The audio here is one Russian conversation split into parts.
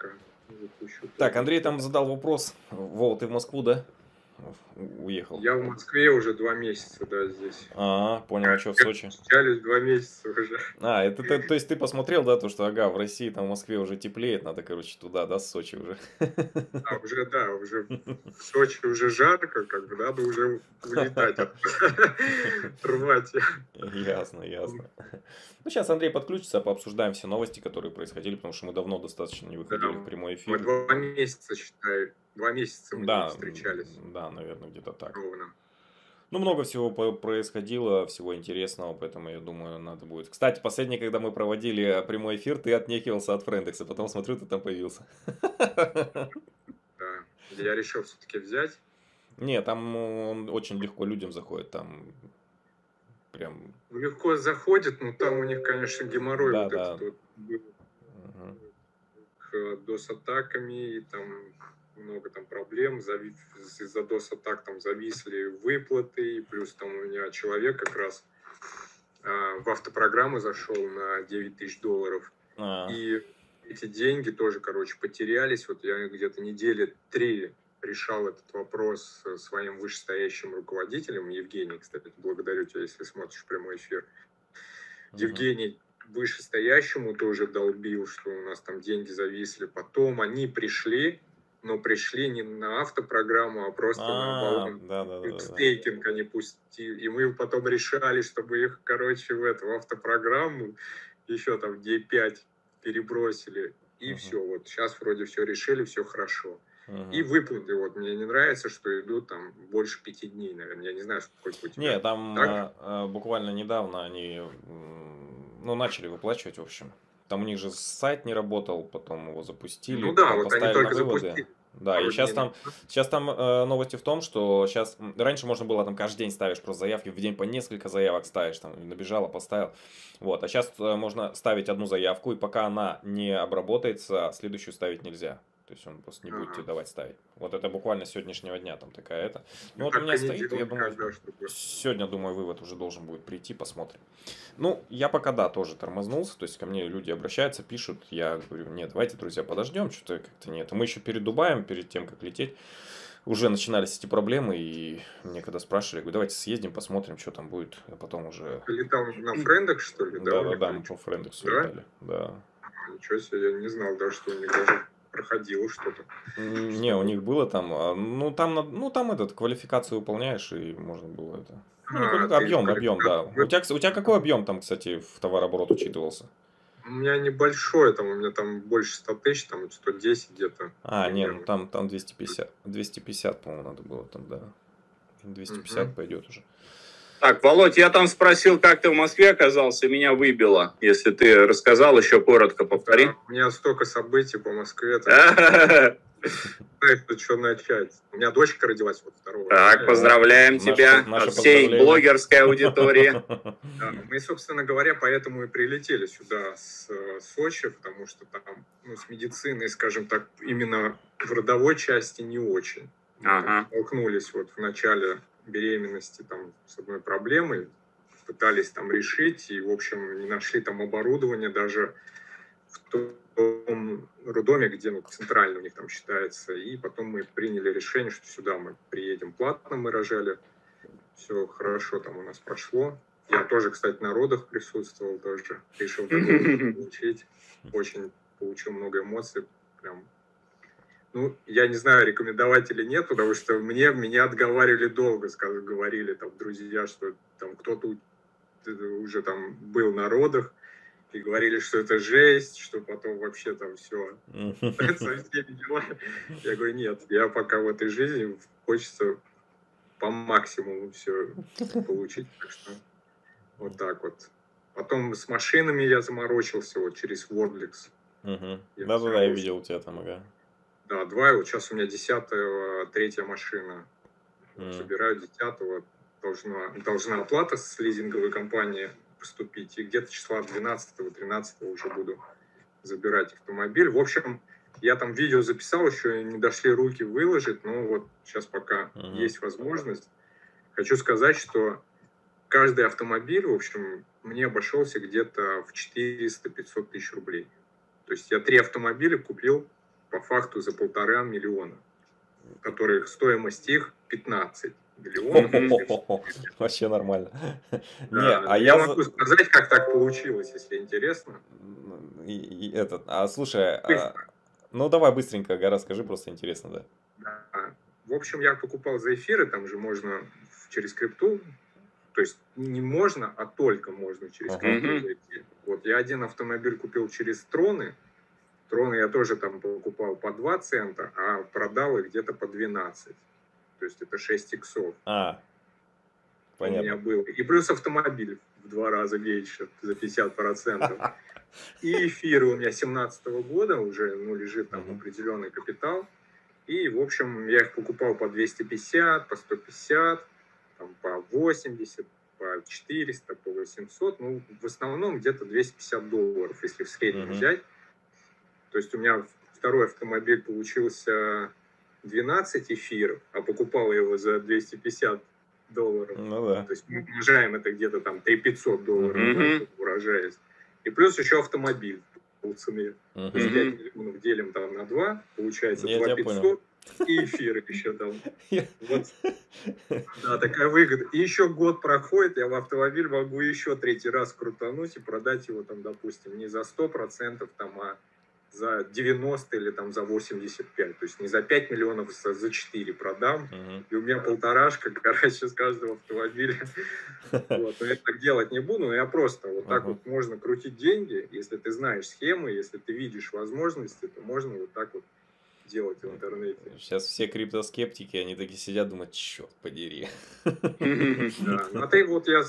пока запущу. Так, Андрей там задал вопрос. Вова, ты в Москву, да? Уехал. Я в Москве уже 2 месяца, да, здесь. А, понял, а что в Сочи? Встречались 2 месяца уже. А, это то есть ты посмотрел, да, то, что, ага, в России, там, в Москве уже теплеет, надо, короче, туда, да, с Сочи уже. А, уже, да, уже в Сочи уже жарко, как бы, надо уже улетать, рвать. Ясно, ясно. Ну, сейчас Андрей подключится, пообсуждаем все новости, которые происходили, потому что мы давно достаточно не выходили в прямой эфир. Мы 2 месяца, считаю. 2 месяца мы не встречались. Да, наверное, где-то так. Ровно. Ну, много всего происходило, всего интересного, поэтому, я думаю, надо будет... Кстати, последний, когда мы проводили прямой эфир, ты отнекивался от Френдекса, потом, смотрю, ты там появился. Да, я решил все-таки взять. Не, там он очень легко людям заходит, там прям... Легко заходит, но там у них, конечно, геморрой. Да, вот да. Этот вот... Угу. DOS-атаками и там... Много там проблем, из-за DOS-атак там зависли выплаты, и плюс там у меня человек как раз в автопрограмму зашел на $9 000. И эти деньги тоже, короче, потерялись. Вот я где-то недели 3 решал этот вопрос со своим вышестоящим руководителем. Евгений, кстати, благодарю тебя, если смотришь прямой эфир. Евгений вышестоящему тоже долбил, что у нас там деньги зависли. Потом они пришли, но пришли не на автопрограмму, а просто на стейкинг они пустили. И мы потом решали, чтобы их, короче, в эту автопрограмму еще там дней 5 перебросили. И все, вот сейчас вроде все решили, все хорошо. И выплаты, вот мне не нравится, что идут там больше 5 дней, наверное. Я не знаю, сколько у тебя. Не, там буквально недавно они начали выплачивать, в общем. Там у них же сайт не работал, потом его запустили, ну, да, вот поставили на выводы. Запустили. Да, а и сейчас там новости в том, что сейчас раньше можно было там каждый день ставишь просто заявки, в день по несколько заявок ставишь, там набежало, поставил. Вот, а сейчас можно ставить одну заявку, и пока она не обработается, следующую ставить нельзя. То есть он просто не будет тебе давать ставить. Вот это буквально с сегодняшнего дня там такая это. Ну вот у меня стоит, я думаю, сегодня, думаю, вывод уже должен будет прийти, посмотрим. Ну, я пока, да, тоже тормознулся, то есть ко мне люди обращаются, пишут, я говорю, нет, давайте, друзья, подождем, что-то как-то нет. Мы еще перед Дубаем, перед тем, как лететь, уже начинались эти проблемы, и мне когда спрашивали, говорю, давайте съездим, посмотрим, что там будет, а потом уже... Летал на Френдекс, что ли? Да, мы по Френдексу летали, да. Ничего себе, я не знал даже, что у них даже... проходило что-то. Не, у них было там, там этот, квалификацию выполняешь, и можно было это. Объем, да. У тебя какой объем там, кстати, в товарооборот учитывался? У меня небольшой, там, у меня там больше 100 тысяч, там 110 где-то. А, нет, ну там 250. 250, по-моему, надо было там, да. 250 пойдет уже. Так, Володь, я там спросил, как ты в Москве оказался, меня выбило. Если ты рассказал, еще коротко повтори. Да, у меня столько событий по Москве. Что начать? У меня дочка родилась вот 2-го. Так, поздравляем тебя от всей блогерской аудитории. Мы, собственно говоря, поэтому и прилетели сюда с Сочи, потому что там с медициной, скажем так, именно в родовой части не очень. Столкнулись вот в начале... беременности там с одной проблемой, пытались там решить, и, в общем, не нашли там оборудование даже в том роддоме, где центрально у них там считается, и потом мы приняли решение, что сюда мы приедем платно, мы рожали, все хорошо там у нас прошло. Я тоже, кстати, на родах присутствовал, тоже решил получить, очень получил много эмоций, прям. Ну, я не знаю, рекомендовать или нет, потому что меня отговаривали долго, говорили там друзья, что там кто-то уже там был на родах, и говорили, что это жесть, что потом вообще там все. Я говорю, нет, я пока в этой жизни хочется по максимуму все получить. Так что вот так вот. Потом с машинами я заморочился вот через WordLix. Да-да-да, я видел тебя там, ага. Да, 2, вот сейчас у меня 10-я, 3-я машина. Собираю 10-го, должна оплата с лизинговой компании поступить. И где-то числа 12-13 уже буду забирать автомобиль. В общем, я там видео записал, еще не дошли руки выложить, но вот сейчас пока есть возможность. Хочу сказать, что каждый автомобиль, в общем, мне обошелся где-то в 400-500 тысяч рублей. То есть я 3 автомобиля купил по факту за 1,5 миллиона, которых стоимость их 15 миллионов. Вообще нормально. Я могу сказать, как так получилось, если интересно. Слушай, ну давай быстренько, Гора, скажи, просто интересно, да. В общем, я покупал за эфиры, там же можно через крипту, то есть не можно, а только можно через крипту зайти. Вот я один автомобиль купил через троны. Троны я тоже там покупал по 2 цента, а продал их где-то по 12. То есть это 6 иксов. Понятно. У меня было. И плюс автомобиль в 2 раза меньше, за 50%. И эфиры у меня 17 года уже, ну, лежит там определенный капитал. И, в общем, я их покупал по 250, по 150, там, по 80, по 400, по 800. Ну, в основном где-то $250, если в среднем взять. То есть у меня второй автомобиль получился 12 эфиров, а покупал я его за $250. Ну, да. То есть мы умножаем это где-то там $3500, выражаясь. И плюс еще автомобиль по цене. То есть 5 миллионов делим там на 2, получается 2500 и эфиры еще там. Вот. Да, такая выгода. И еще год проходит, я в автомобиль могу еще 3-й раз крутануть и продать его там, допустим, не за 100%, там, а за 90 или там за 85, то есть не за 5 миллионов, а за 4 продам, и у меня 1,5-шка, короче, с каждого автомобиля. Вот. Но я так делать не буду, но я просто вот так вот можно крутить деньги, если ты знаешь схемы, если ты видишь возможности, то можно вот так вот делать в интернете. Сейчас все криптоскептики, они такие сидят, думают, черт подери. Да, ну а ты вот я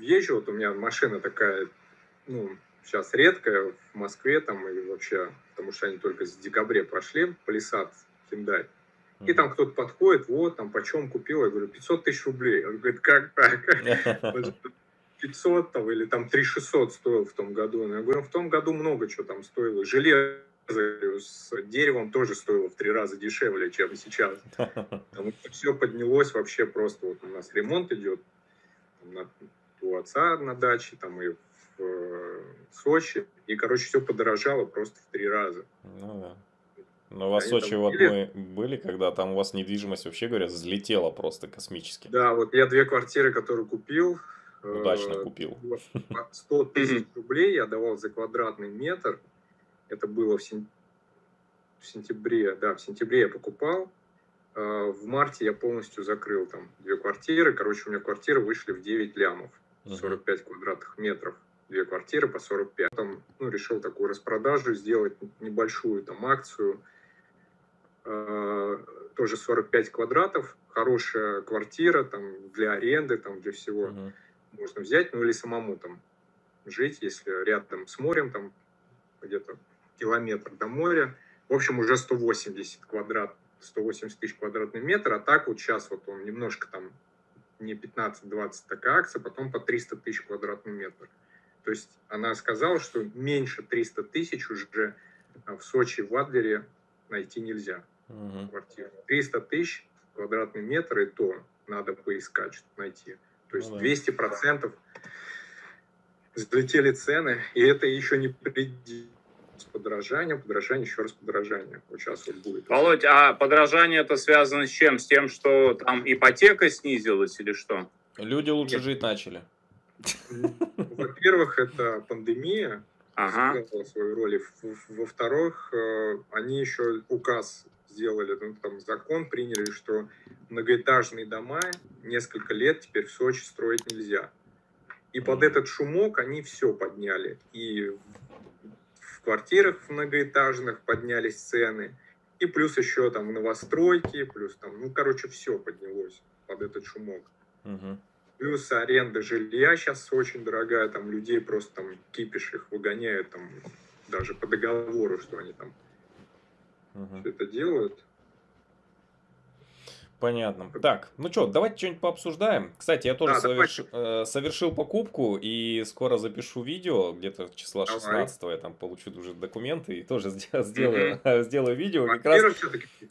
езжу, вот у меня машина такая, ну, сейчас редкая в Москве там или вообще, потому что они только с декабря прошли, Палисад, Hyundai. И там кто-то подходит, вот, там, почем купил? Я говорю, 500 000 рублей. Он говорит, как так? 500 там, или там 3600 стоил в том году. Я говорю, в том году много чего там стоило. Железо с деревом тоже стоило в 3 раза дешевле, чем сейчас. Потому что все поднялось вообще просто. Вот у нас ремонт идет у отца на даче, там и Сочи, и, короче, все подорожало просто в 3 раза. Ну да. Но у вас в Сочи в одной были, когда там у вас недвижимость, вообще говоря, взлетела просто космически. Да, вот я 2 квартиры, которые купил. Удачно купил. 100 000 рублей я давал за квадратный метр. Это было в сентябре. Да, в сентябре я покупал. В марте я полностью закрыл там 2 квартиры. Короче, у меня квартиры вышли в 9 лямов. 45 квадратных метров. 2 квартиры по 45. Там, ну, решил такую распродажу сделать, небольшую там акцию. Тоже 45 квадратов. Хорошая квартира там для аренды, там для всего. Можно взять, ну или самому там жить, если рядом с морем, там где-то километр до моря. В общем, уже 180 тысяч квадратный метр. А так вот сейчас вот он немножко там не 15-20 такая акция, потом по 300 тысяч квадратный метр. То есть она сказала, что меньше 300 тысяч уже в Сочи, в Адлере найти нельзя. Квартиру. 300 тысяч квадратный метр, и то надо поискать, чтобы найти. То есть 200% взлетели цены, и это еще не предел. Подорожание, еще раз подорожание. Вот сейчас вот будет. Володь, а подорожание это связано с чем? С тем, что там ипотека снизилась или что? Люди лучше жить начали. Во-первых, это пандемия сыграла свою роль. Во-вторых, они еще указ сделали, ну, там закон приняли, что многоэтажные дома несколько лет теперь в Сочи строить нельзя. И под этот шумок они все подняли. И в квартирах многоэтажных поднялись цены. И плюс еще там новостройки, плюс там, ну, короче, все поднялось под этот шумок. Плюс аренда жилья сейчас очень дорогая, там людей просто там кипиш, их выгоняют там даже по договору, что они там все это делают. Понятно. Так, ну что, давайте что-нибудь пообсуждаем. Кстати, я тоже совершил покупку и скоро запишу видео, где-то числа 16-го я там получу уже документы и тоже сделаю видео.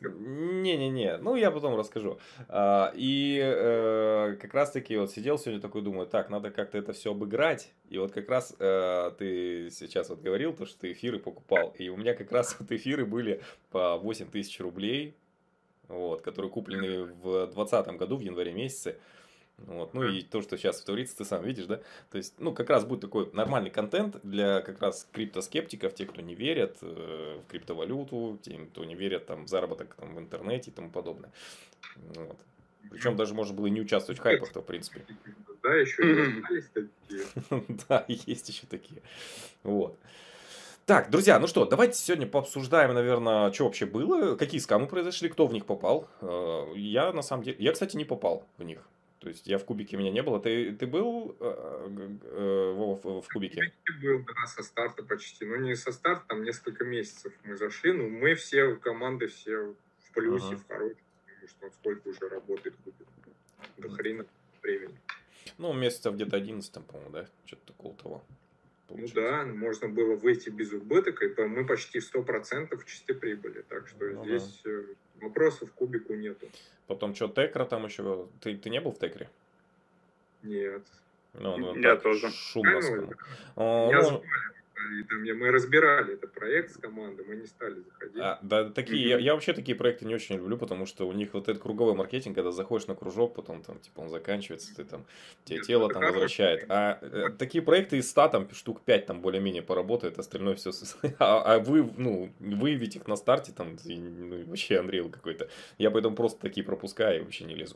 Не-не-не, ну я потом расскажу. И как раз-таки вот сидел сегодня такой, думаю, так, надо как-то это все обыграть. И вот как раз ты сейчас вот говорил, то, что ты эфиры покупал. И у меня как раз вот эфиры были по 8000 рублей. Вот, которые куплены в 2020 году, в январе месяце. Вот. Ну и то, что сейчас творится, ты сам видишь, да? То есть, ну, как раз будет такой нормальный контент для как раз криптоскептиков, тех, кто не верят в криптовалюту, тем, кто не верят там, в заработок там, в интернете и тому подобное. Вот. Причем даже можно было и не участвовать в хайпах-то, в принципе. Да, еще и остались такие. Да, есть еще такие. Вот. Так, друзья, ну что, давайте сегодня пообсуждаем, наверное, что вообще было, какие скамы произошли, кто в них попал. Я, на самом деле, кстати, не попал в них. То есть, я в кубике, меня не было. Ты был, Вова, в кубике? Я был, да, со старта почти. Ну, не со старта, там несколько месяцев мы зашли. Ну, мы все, команды все в плюсе, в хорошем. Потому что он сколько уже работает кубик. До хрена времени. Ну, месяцев где-то 11, по-моему, да? Что-то такого того. Получается. Ну да, можно было выйти без убыток, и мы почти в 100% чистой прибыли, так что здесь вопросов кубику нету. Потом что, Текра там еще? Ты не был в Текре? Нет. Ну, я тоже. Шумно. Мы разбирали этот проект с командой, мы не стали заходить. Я вообще такие проекты не очень люблю, потому что у них вот этот круговой маркетинг, когда заходишь на кружок, потом там типа он заканчивается, ты там тебе тело там возвращает. Такие проекты из 100 там штук 5 там более-менее поработают, остальное все. А вы, ну, выявить их на старте там вообще Андрей какой-то. Я поэтому просто такие пропускаю и вообще не лезу.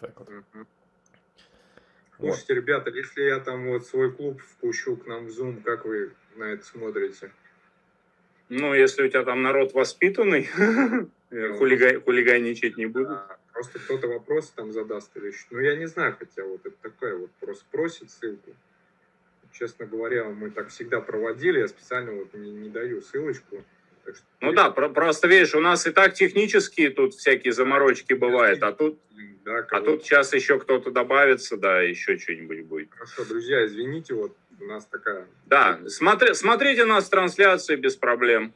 Так вот. Слушайте, ребята, если я там вот свой клуб впущу к нам в Zoom, как вы на это смотрите? Ну, если у тебя там народ воспитанный, хулиганичать не буду. Просто кто-то вопросы там задаст или еще. Ну, я не знаю, хотя вот это такая вот просто просит ссылку. Честно говоря, мы так всегда проводили, я специально вот не даю ссылочку. Ну да, просто видишь, у нас и так технические тут всякие заморочки бывают, а тут... Да, тут сейчас еще кто-то добавится, да, еще что-нибудь будет. Хорошо, друзья, извините, вот у нас такая... Да, смотрите нас трансляции без проблем.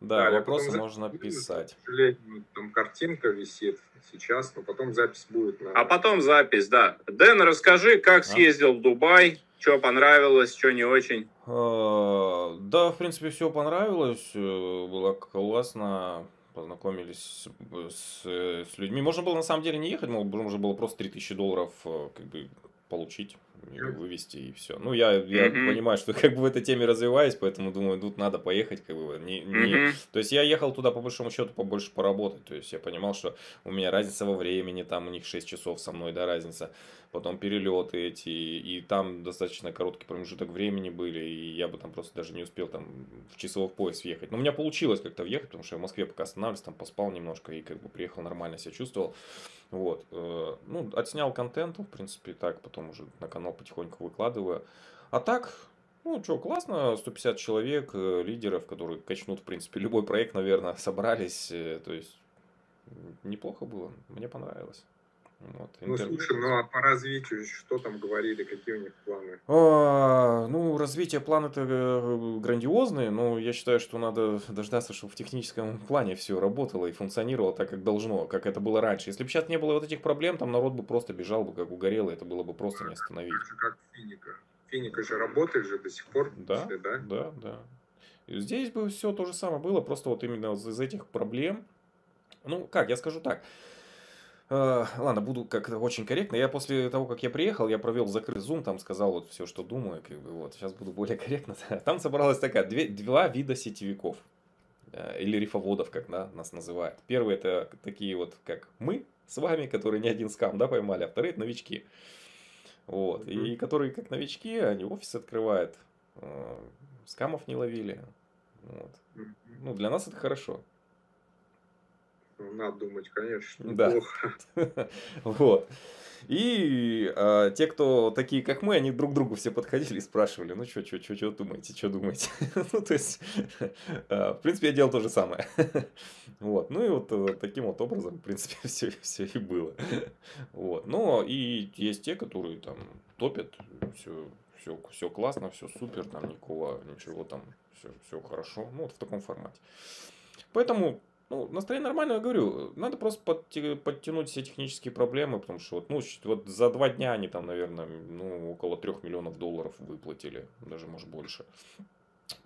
Да, вопросы можно писать. К сожалению, там картинка висит сейчас, но потом запись будет. А потом запись, да. Дэн, расскажи, как съездил в Дубай, что понравилось, что не очень. Да, в принципе, все понравилось, было классно. Познакомились с людьми. Можно было на самом деле не ехать, можно было просто $3000 как бы получить, вывести и все. Ну, я понимаю, что как бы в этой теме развиваюсь, поэтому думаю, тут надо поехать. Как бы, То есть я ехал туда по большому счету побольше поработать. То есть я понимал, что у меня разница во времени, там у них 6 часов со мной, да, разница. Потом перелеты эти, и там достаточно короткий промежуток времени были, и я бы там просто даже не успел там в часовой поезд въехать. Но у меня получилось как-то въехать, потому что я в Москве пока останавливался, там поспал немножко и как бы приехал нормально, себя чувствовал. Вот, ну, отснял контент, в принципе, так, потом уже на канал потихоньку выкладываю. А так, ну, что, классно, 150 человек, лидеров, которые качнут, в принципе, любой проект, наверное, собрались, то есть, неплохо было, мне понравилось. Вот, ну, слушай, ну, а по развитию, что там говорили, какие у них планы? Ну, развитие планы-то грандиозные, но я считаю, что надо дождаться, чтобы в техническом плане все работало и функционировало так, как должно, как это было раньше. Если бы сейчас не было вот этих проблем, там народ бы просто бежал бы, как угорело, это было бы просто не остановить. Как Финика. Финика же работает же до сих пор. Да, после, да, да, да. И здесь бы все то же самое было, просто вот именно из этих проблем. Ну, как, я скажу так. Ладно, буду как-то очень корректно. Я после того, как я приехал, я провел закрытый зум, там сказал вот все, что думаю. Как бы, вот. Сейчас буду более корректно. Там собралась такая, два вида сетевиков. Или рифоводов, как нас называют. Первые это такие вот, как мы с вами, которые ни один скам, да, поймали. А вторые это новички. Вот. И которые как новички, они офис открывают. Скамов не ловили. Вот. Ну, для нас это хорошо. Надо думать, конечно, неплохо. Да. Вот. И те, кто такие, как мы, они друг к другу все подходили и спрашивали, ну, что думаете, Ну, то есть, в принципе, я делал то же самое. Вот. Ну, и вот таким вот образом, в принципе, все и было. Вот. Но и есть те, которые там топят, все классно, все супер, там ничего там, все хорошо. Ну, вот в таком формате. Поэтому... Ну, настроение нормальное, я говорю, надо просто подтянуть все технические проблемы, потому что вот за 2 дня они там, наверное, около $3 миллионов выплатили, даже, может, больше.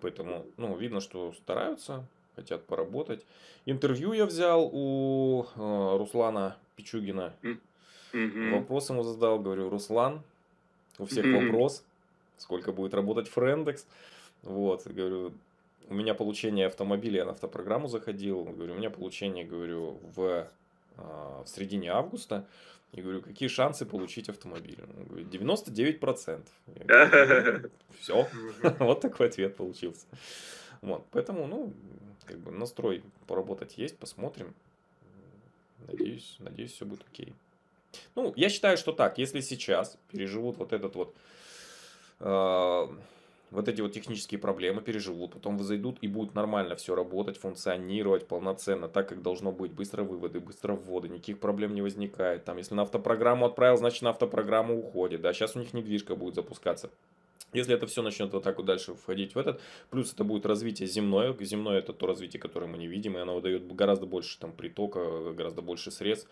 Поэтому, видно, что стараются, хотят поработать. Интервью я взял у Руслана Пичугина. Вопрос ему задал, говорю, Руслан, у всех вопрос, сколько будет работать Frendex. Вот, говорю... У меня получение автомобиля, я на автопрограмму заходил. Говорю, у меня получение, говорю, в середине августа. И говорю, какие шансы получить автомобиль? Он говорит, 99%. Я говорю, все. Вот такой ответ получился. Вот. Поэтому, как бы настрой поработать есть, посмотрим. Надеюсь, все будет окей. Ну, я считаю, что так, если сейчас переживут вот этот вот. Вот эти вот технические проблемы переживут, потом зайдут и будут нормально все работать, функционировать полноценно, так как должно быть. Быстро выводы, быстро вводы, никаких проблем не возникает. Там, если на автопрограмму отправил, значит на автопрограмму уходит. Да, сейчас у них недвижка будет запускаться. Если это все начнет вот так вот дальше входить в этот, плюс это будет развитие земное. Земное — это то развитие, которое мы не видим, и оно выдает гораздо больше там притока, гораздо больше средств,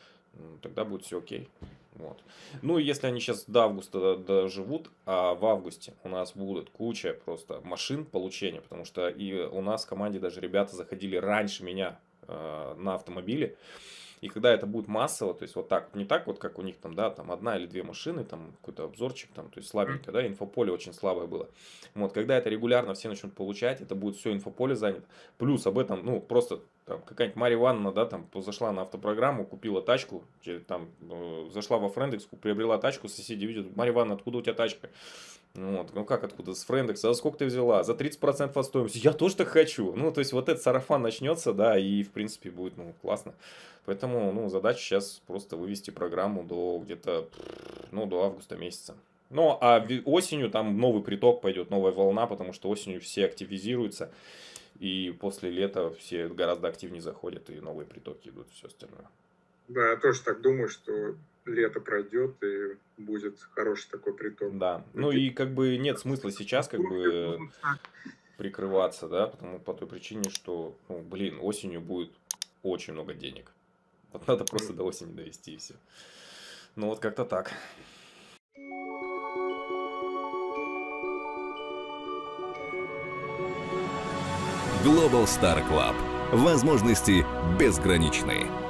тогда будет все окей. Вот. Ну, если они сейчас до августа доживут, а в августе у нас будут куча просто машин получения, потому что и у нас в команде даже ребята заходили раньше меня на автомобиле. И когда это будет массово, то есть вот так, не так вот, как у них там, да, там 1 или 2 машины, там какой-то обзорчик, там, то есть слабенько, да, инфополе очень слабое было. Вот, когда это регулярно все начнут получать, это будет все инфополе занято. Плюс об этом, просто там какая-нибудь Марья Ивановна, да, там, зашла на автопрограмму, купила тачку, там, зашла во Френдекс, приобрела тачку, соседи видят, Марья Ивановна, откуда у тебя тачка? Вот. Ну как откуда? С Френдекса. За сколько ты взяла? За 30% от стоимости. Я тоже так хочу. Ну, то есть, вот этот сарафан начнется, да, и в принципе будет, классно. Поэтому, задача сейчас просто вывести программу до где-то, до августа месяца. Ну, а осенью там новый приток пойдет, новая волна, потому что осенью все активизируются. И после лета все гораздо активнее заходят, и новые притоки идут, все остальное. Да, я тоже так думаю, что... Лето пройдет и будет хороший такой приток. Да, и как бы нет смысла сейчас как бы прикрываться, да, потому по той причине, что, осенью будет очень много денег. Вот надо просто до осени довести и все. Ну вот как-то так. Global Star Club. Возможности безграничные.